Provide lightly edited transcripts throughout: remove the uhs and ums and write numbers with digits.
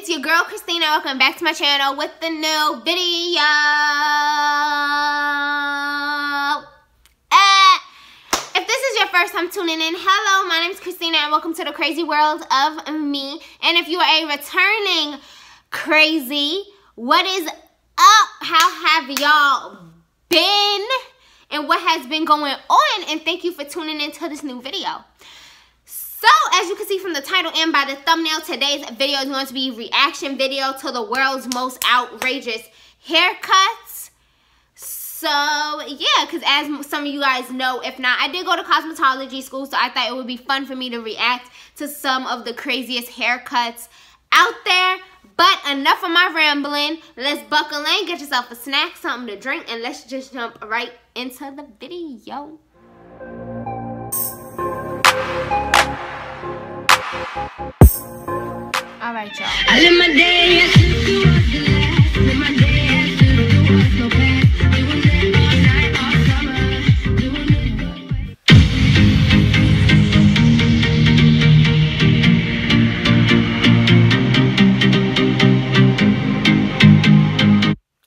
It's your girl Christina. Welcome back to my channel with the new video. If this is your first time tuning in, hello, my name is Christina and welcome to the crazy world of me. And if you are a returning crazy, what is up? How have y'all been? And what has been going on? And thank you for tuning in to this new video. So, as you can see from the title and by the thumbnail, today's video is going to be a reaction video to the world's most outrageous haircuts. So, yeah, because as some of you guys know, if not, I did go to cosmetology school, so I thought it would be fun for me to react to some of the craziest haircuts out there. But enough of my rambling. Let's buckle in, get yourself a snack, something to drink, and let's just jump right into the video. All right, y'all. I live my day as if it was the last. Live my day as if it was no past. Doing it all night, all summer. Doing it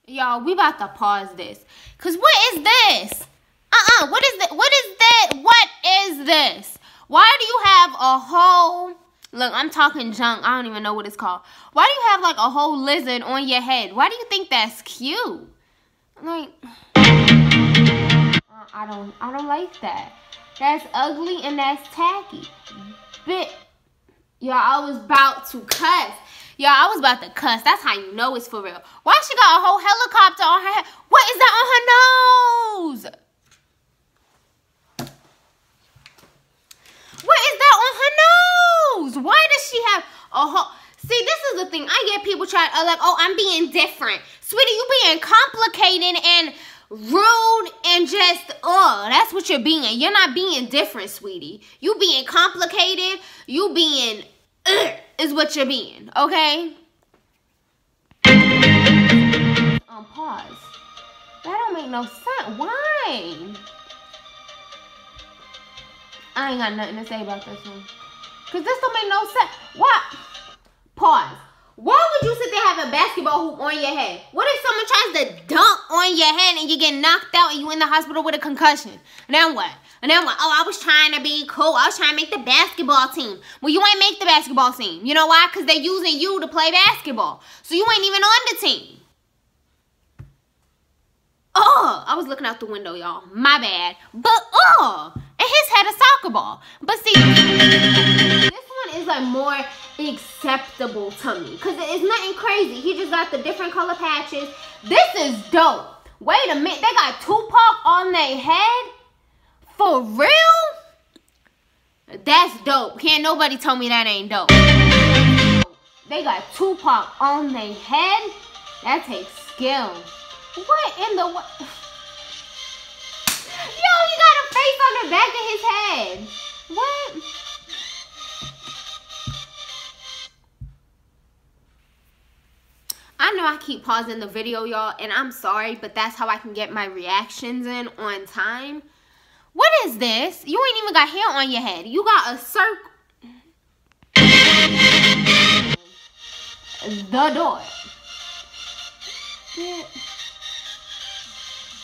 the way. Y'all, we about to pause this. Cause what is this? What is that? What is that? What is this? Why do you have a whole... Look, I'm talking junk. I don't even know what it's called. Why do you have, like, a whole lizard on your head? Why do you think that's cute? Like, I don't like that. That's ugly and that's tacky. Bitch. Y'all, I was about to cuss. Y'all, I was about to cuss. That's how you know it's for real. Why she got a whole helicopter on her head? What is that on her nose? Why does she have a whole... See, this is the thing. I get people trying to like, oh, I'm being different. Sweetie, you being complicated and rude and just, oh, that's what you're being. You're not being different, sweetie. You being complicated. You being, is what you're being, okay? Pause. That don't make no sense. Why? I ain't got nothing to say about this one. Because this don't make no sense. What? Pause. Why would you sit there have a basketball hoop on your head? What if someone tries to dunk on your head and you get knocked out and you in the hospital with a concussion? Then what? And then what? Oh, I was trying to be cool. I was trying to make the basketball team. Well, you ain't make the basketball team. You know why? Because they're using you to play basketball. So you ain't even on the team. Oh, I was looking out the window, y'all. My bad. But, oh, and his head a soccer ball. But see... Is like more acceptable to me because it's nothing crazy. He just got the different color patches. This is dope. Wait a minute, they got Tupac on their head for real? That's dope. Can't nobody tell me that ain't dope. They got Tupac on their head. That takes skill. What in the what? Yo, he got a face on the back of his head. What? I know I keep pausing the video, y'all, and I'm sorry, but that's how I can get my reactions in on time. What is this? You ain't even got hair on your head. You got a circle. The door. Yeah.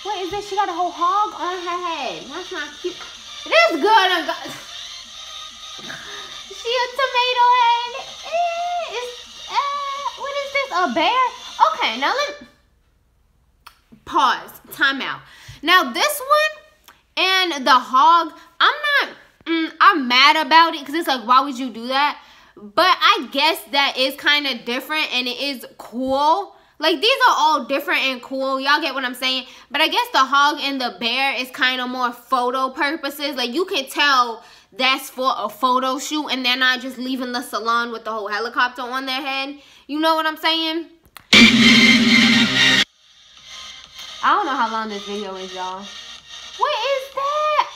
What is this? She got a whole hog on her head. That's not cute. This girl done got... She a tomato head. What is this? A bear? Okay, now let me pause. Time out. Now this one and the hog, I'm mad about it because it's like, why would you do that? But I guess that is kind of different and it is cool. Like these are all different and cool. Y'all get what I'm saying? But I guess the hog and the bear is kind of more photo purposes. Like you can tell that's for a photo shoot and they're not just leaving the salon with the whole helicopter on their head. You know what I'm saying? I don't know how long this video is, y'all. What is that?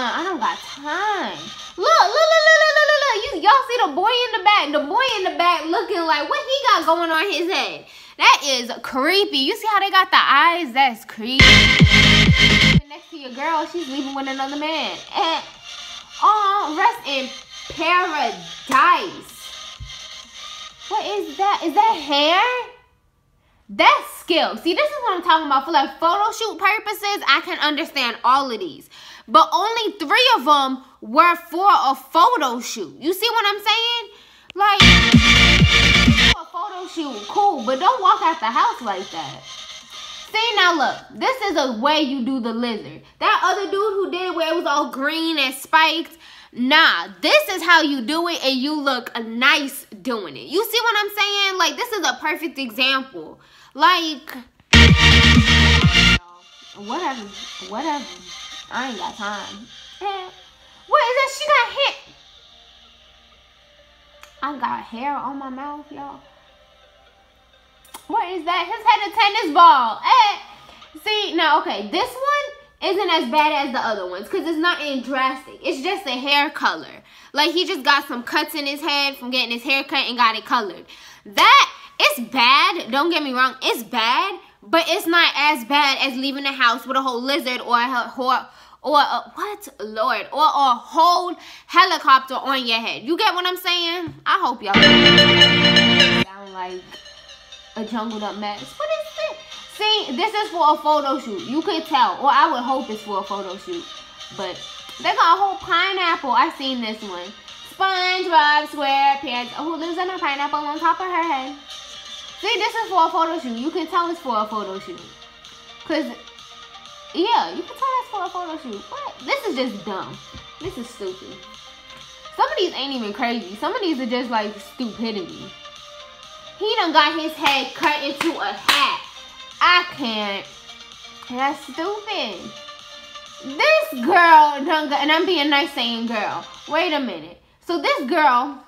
I don't got time. Look. Y'all see the boy in the back? The boy in the back looking like, what he got going on his head? That is creepy. You see how they got the eyes? That's creepy. Next to your girl, she's leaving with another man. Oh, rest in paradise. What is that? Is that hair? That's skill. See, this is what I'm talking about. For like photo shoot purposes, I can understand all of these. But only 3 of them were for a photo shoot. You see what I'm saying? Like, a photo shoot, cool, but don't walk out the house like that. See, now look, this is a way you do the lizard. That other dude who did where it was all green and spiked, nah, this is how you do it and you look nice doing it. You see what I'm saying? Like, this is a perfect example. Like, whatever. I ain't got time. What is that? She got hit. I got hair on my mouth, y'all. What is that? His head a tennis ball. See, now, okay, this one isn't as bad as the other ones because it's nothing drastic. It's just a hair color. Like, he just got some cuts in his head from getting his hair cut and got it colored. That, it's bad. Don't get me wrong. It's bad, but it's not as bad as leaving the house with a whole lizard or a whole helicopter on your head. You get what I'm saying? I hope y'all sound like a jungled up mess. What is this? See, this is for a photo shoot. You could tell, or I would hope it's for a photo shoot. But they got a whole pineapple. I seen this one. SpongeBob SquarePants, who lives in a pineapple on top of her head. See, this is for a photo shoot. You can tell it's for a photo shoot. Cause yeah, you can tell that's for a photo shoot. What? This is just dumb. This is stupid. Some of these ain't even crazy. Some of these are just like stupidity. He done got his head cut into a hat. I can't. That's stupid. This girl done got, and I'm being nice saying girl. Wait a minute. So this girl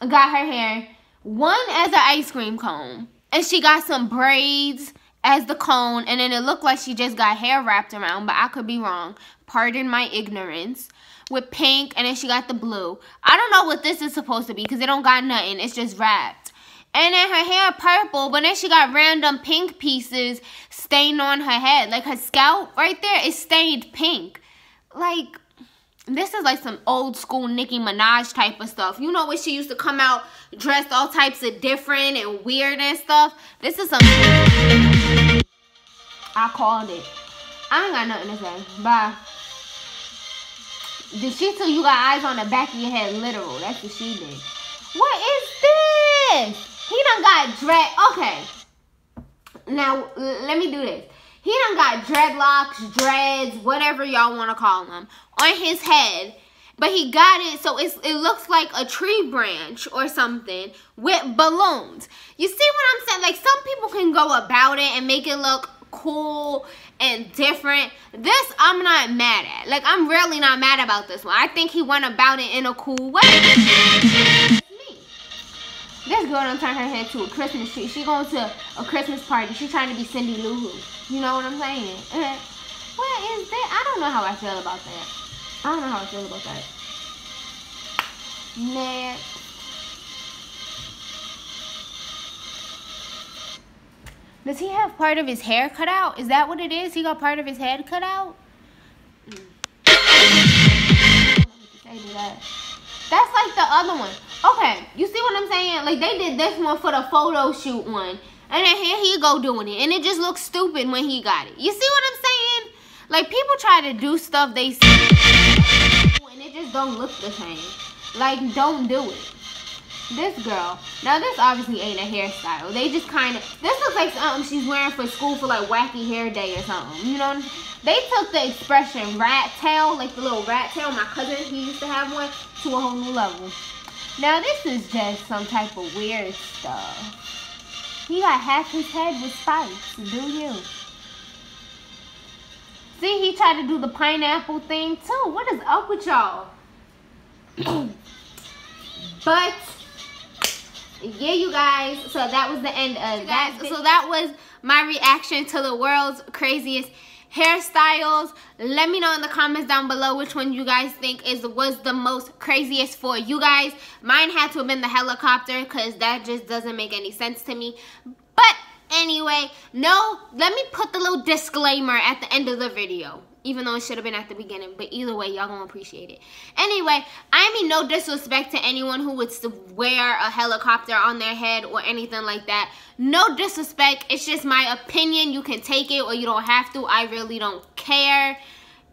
got her hair one as an ice cream cone. And she got some braids as the cone, and then it looked like she just got hair wrapped around, but I could be wrong. Pardon my ignorance. With pink, and then she got the blue. I don't know what this is supposed to be, because it don't got nothing. It's just wrapped. And then her hair purple, but then she got random pink pieces stained on her head. Like, her scalp right there is stained pink. Like, this is like some old school Nicki Minaj type of stuff. You know when she used to come out dressed all types of different and weird and stuff? This is some... I called it. I ain't got nothing to say. Bye. Did she tell you got eyes on the back of your head? Literal. That's what she did. What is this? He done got dread. Okay. Now, let me do this. He done got dreadlocks, dreads, whatever y'all want to call them, on his head. But he got it, so it looks like a tree branch or something with balloons. You see what I'm saying? Like, some people can go about it and make it look cool and different. This I'm not mad at. Like, I'm really not mad about this one. I think he went about it in a cool way. This girl done turned her head to a Christmas tree. She going to a Christmas party. She trying to be Cindy Lou Who. You know what I'm saying? What is that? I don't know how I feel about that. Man. Does he have part of his hair cut out? Is that what it is? He got part of his head cut out? That's like the other one. Okay, you see what I'm saying? Like, they did this one for the photo shoot one. And then here he go doing it. And it just looks stupid when he got it. You see what I'm saying? Like, people try to do stuff they see. And it just don't look the same. Like, don't do it. This girl, now this obviously ain't a hairstyle. They just kind of, this looks like something she's wearing for school for like wacky hair day or something. You know, they took the expression rat tail, like the little rat tail, my cousin, he used to have one, to a whole new level. Now this is just some type of weird stuff. He got half his head with spikes, do you? See, he tried to do the pineapple thing too. What is up with y'all? But yeah, you guys, so that was the end of that. So that was my reaction to the world's craziest hairstyles. Let me know in the comments down below which one you guys think was the most craziest for you guys. Mine had to have been the helicopter because that just doesn't make any sense to me. But anyway, no, let me put the little disclaimer at the end of the video. even though it should have been at the beginning. But either way, y'all gonna appreciate it. Anyway, I mean no disrespect to anyone who would wear a helicopter on their head or anything like that. No disrespect. It's just my opinion. You can take it or you don't have to. I really don't care.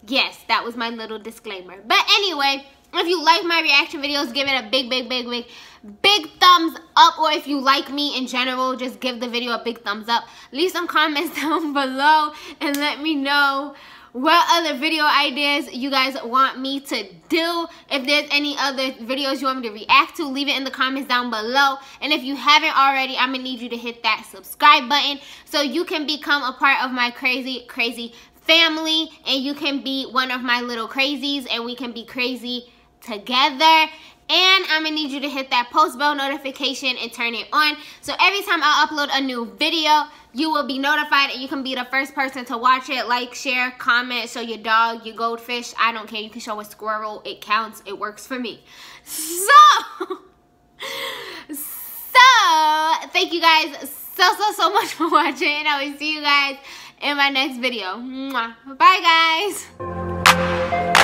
Yes, that was my little disclaimer. But anyway, if you like my reaction videos, give it a big thumbs up. Or if you like me in general, just give the video a big thumbs up. Leave some comments down below and let me know what other video ideas you guys want me to do. If there's any other videos you want me to react to, leave it in the comments down below. And if you haven't already, I'm gonna need you to hit that subscribe button so you can become a part of my crazy family, and you can be one of my little crazies, and we can be crazy together. And I'm gonna need you to hit that post bell notification and turn it on, so every time I upload a new video, you will be notified and you can be the first person to watch it. Like, share, comment, show your dog, your goldfish, I don't care. You can show a squirrel, it counts, it works for me. So thank you guys so much for watching, and I will see you guys in my next video. Mwah. Bye guys.